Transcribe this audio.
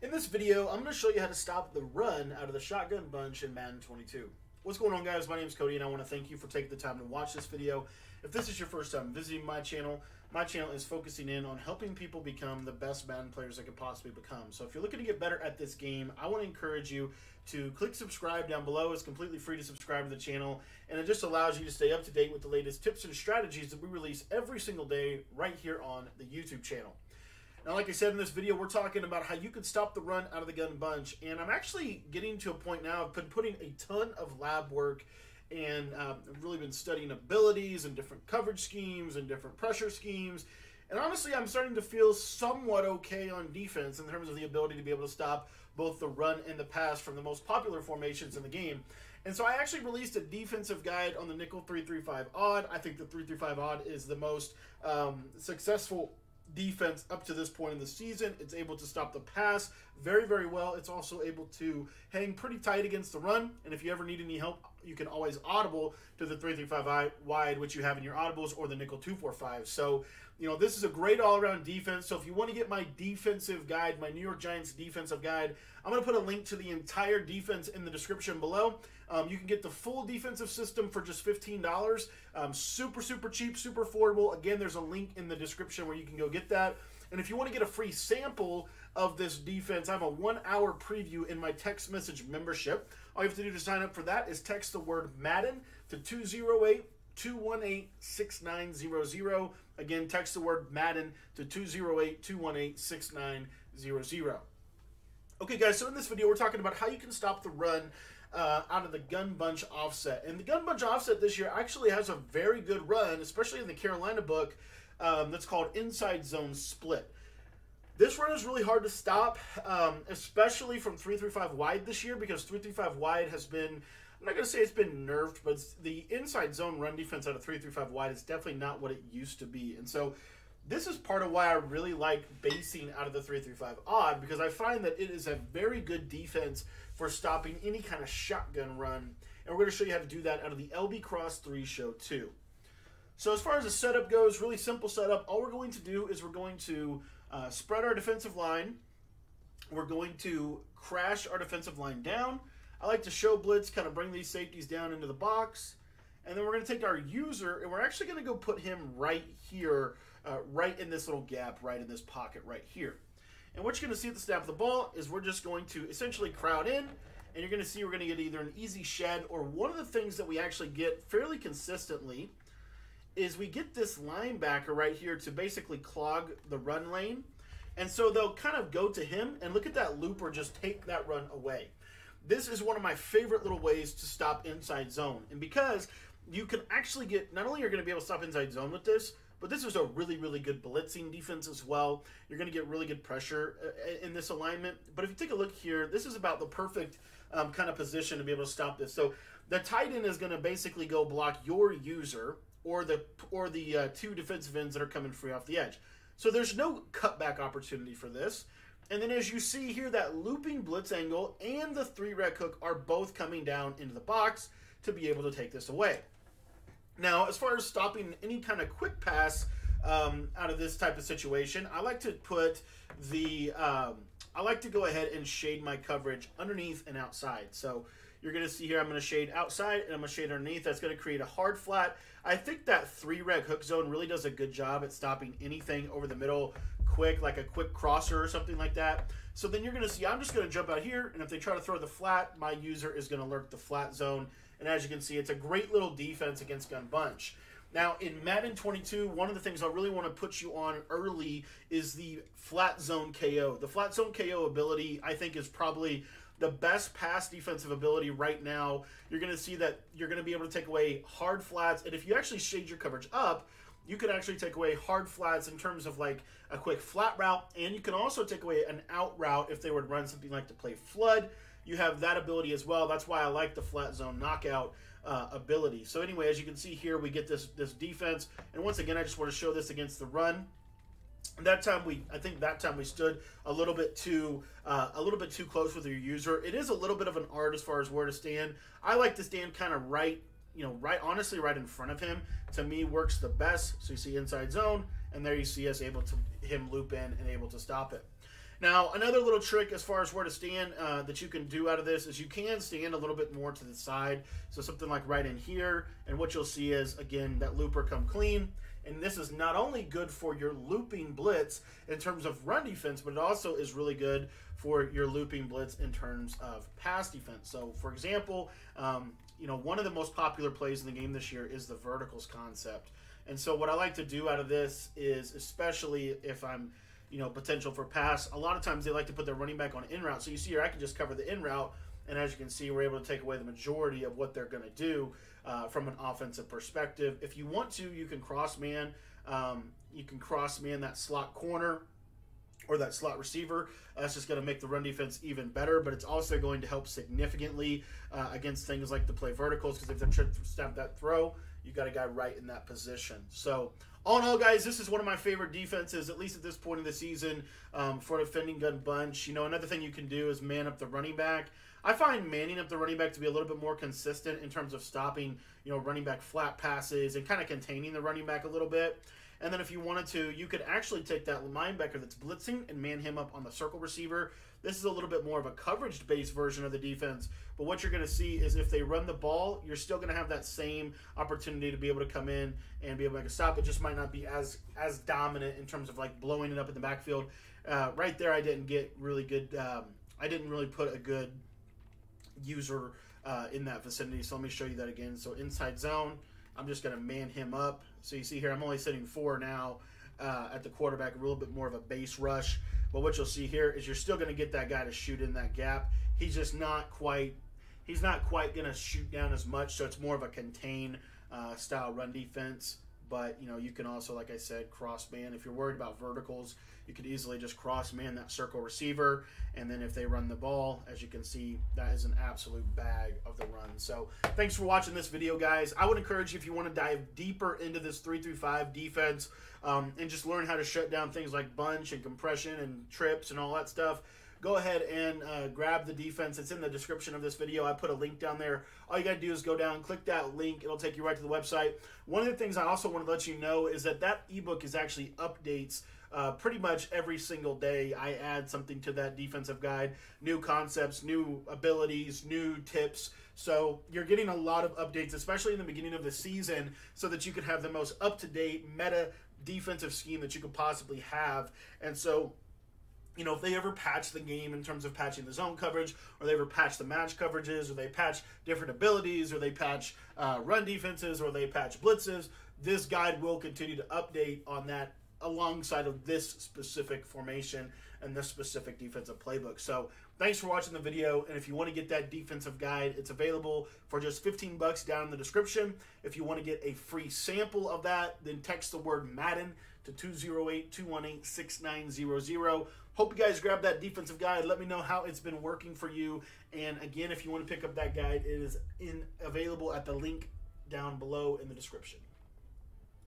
In this video, I'm going to show you how to stop the run out of the shotgun bunch in Madden 22. What's going on, guys? My name is Cody, and I want to thank you for taking the time to watch this video. If this is your first time visiting my channel is focusing in on helping people become the best Madden players they could possibly become. So if you're looking to get better at this game, I want to encourage you to click subscribe down below. It's completely free to subscribe to the channel, and it just allows you to stay up to date with the latest tips and strategies that we release every single day right here on the YouTube channel. Now, like I said, in this video, we're talking about how you can stop the run out of the gun bunch. And I'm actually getting to a point now, I've been putting a ton of lab work and I've really been studying abilities and different coverage schemes and different pressure schemes. And honestly, I'm starting to feel somewhat okay on defense in terms of the ability to be able to stop both the run and the pass from the most popular formations in the game. And so I actually released a defensive guide on the Nickel 3-3-5 Odd. I think the 3-3-5 Odd is the most successful defense up to this point in the season. It's able to stop the pass very, very well. It's also able to hang pretty tight against the run. And if you ever need any help, you can always audible to the 3-3-5 wide, which you have in your audibles, or the Nickel 2-4-5. So, you know, this is a great all-around defense. So if you want to get my defensive guide, my New York Giants defensive guide, I'm going to put a link to the entire defense in the description below. You can get the full defensive system for just $15. Super, super cheap, super affordable. Again, there's a link in the description where you can go get that. And if you want to get a free sample of this defense, I have a 1-hour preview in my text message membership. All you have to do to sign up for that is text the word Madden to 208-218-6900. Again, text the word Madden to 208-218-6900. Okay, guys, so in this video, we're talking about how you can stop the run out of the Gun Bunch offset. And the Gun Bunch offset this year actually has a very good run, especially in the Carolina book, that's called Inside Zone Split. This run is really hard to stop, especially from 3-3-5 wide this year, because 3-3-5 wide has been, I'm not going to say it's been nerfed, but the inside zone run defense out of 3-3-5 wide is definitely not what it used to be. And so this is part of why I really like basing out of the 3-3-5 odd, because I find that it is a very good defense for stopping any kind of shotgun run. And we're going to show you how to do that out of the LB cross 3 show too. So as far as the setup goes, really simple setup. All we're going to do is we're going to spread our defensive line. We're going to crash our defensive line down. I like to show blitz, kind of bring these safeties down into the box. And then we're going to take our user, and we're actually going to go put him right here, right in this little gap, right in this pocket right here. And what you're going to see at the snap of the ball is we're just going to essentially crowd in. And you're going to see we're going to get either an easy shed, or one of the things that we actually get fairly consistently is we get this linebacker right here to basically clog the run lane. And so they'll kind of go to him, and look at that looper just take that run away. This is one of my favorite little ways to stop inside zone. And because you can actually get, not only are you going to be able to stop inside zone with this, but this is a really, really good blitzing defense as well. You're going to get really good pressure in this alignment. But if you take a look here, this is about the perfect kind of position to be able to stop this. So the tight end is going to basically go block your user, or the two defensive ends that are coming free off the edge. So there's no cutback opportunity for this. And then as you see here, that looping blitz angle and the three-rec hook are both coming down into the box to be able to take this away. Now, as far as stopping any kind of quick pass out of this type of situation, I like to put the I like to go ahead and shade my coverage underneath and outside. So you're going to see here, I'm going to shade outside and I'm going to shade underneath. That's going to create a hard flat. I think that three-rec hook zone really does a good job at stopping anything over the middle quick, like a quick crosser or something like that. So then you're going to see, I'm just going to jump out here, and if they try to throw the flat, my user is going to lurk the flat zone. And as you can see, it's a great little defense against Gun Bunch. Now, in Madden 22, one of the things I really want to put you on early is the flat zone KO. The flat zone KO ability, I think, is probably the best pass defensive ability right now. You're going to see that you're going to be able to take away hard flats. And if you actually shade your coverage up, you can actually take away hard flats in terms of like a quick flat route. And you can also take away an out route if they would run something like the play flood. You have that ability as well. That's why I like the flat zone knockout ability. So anyway, as you can see here, we get this defense. And once again, I just want to show this against the run. That time I think that time we stood a little bit too close with your user. It is a little bit of an art as far as where to stand. I like to stand kind of right, you know, honestly right in front of him. To me, works the best. So you see inside zone, and there you see us able to him loop in and able to stop it. Now, another little trick as far as where to stand that you can do out of this is you can stand a little bit more to the side. So something like right in here. And what you'll see is, again, that looper come clean. And this is not only good for your looping blitz in terms of run defense, but it also is really good for your looping blitz in terms of pass defense. So, for example, you know, one of the most popular plays in the game this year is the verticals concept. And so what I like to do out of this is, especially if I'm, you know, potential for pass, a lot of times they like to put their running back on in route. So you see here, I can just cover the in route. And as you can see, we're able to take away the majority of what they're going to do from an offensive perspective. If you want to, you can cross-man. You can cross-man that slot corner or that slot receiver. That's just going to make the run defense even better, but it's also going to help significantly against things like the play verticals, because if they're trying to snap that throw, you got a guy right in that position. So all in all, guys, this is one of my favorite defenses, at least at this point in the season, for defending Gun Bunch. You know, another thing you can do is man up the running back. I find manning up the running back to be a little bit more consistent in terms of stopping, you know, running back flat passes and kind of containing the running back a little bit. And then if you wanted to, you could actually take that linebacker that's blitzing and man him up on the circle receiver. This is a little bit more of a coverage-based version of the defense. But what you're going to see is if they run the ball, you're still going to have that same opportunity to be able to come in and be able to make a stop. It just might not be as dominant in terms of, like, blowing it up in the backfield. Right there, I didn't get really good I didn't really put a good user in that vicinity. So let me show you that again. So inside zone, I'm just going to man him up. So you see here, I'm only sitting four now at the quarterback, a little bit more of a base rush. But what you'll see here is you're still going to get that guy to shoot in that gap. He's just not quite, he's not quite going to shoot down as much. So it's more of a contain style run defense. But, you know, you can also, like I said, cross-man. If you're worried about verticals, you could easily just cross-man that circle receiver. And then if they run the ball, as you can see, that is an absolute bag of the run. So thanks for watching this video, guys. I would encourage you, if you want to dive deeper into this 3-3-5 defense and just learn how to shut down things like bunch and compression and trips and all that stuff, go ahead and grab the defense. It's in the description of this video. I put a link down there. All you got to do is go down, click that link. It'll take you right to the website. One of the things I also want to let you know is that that ebook is actually updates pretty much every single day. I add something to that defensive guide, new concepts, new abilities, new tips. So you're getting a lot of updates, especially in the beginning of the season, so that you can have the most up-to-date meta defensive scheme that you could possibly have. And so, you know, if they ever patch the game in terms of patching the zone coverage, or they ever patch the match coverages, or they patch different abilities, or they patch run defenses, or they patch blitzes, this guide will continue to update on that alongside of this specific formation and this specific defensive playbook. So thanks for watching the video. And if you want to get that defensive guide, it's available for just $15 down in the description. If you want to get a free sample of that, then text the word Madden to 208-218-6900. Hope you guys grab that defensive guide. Let me know how it's been working for you. And again, if you want to pick up that guide, it is available at the link down below in the description.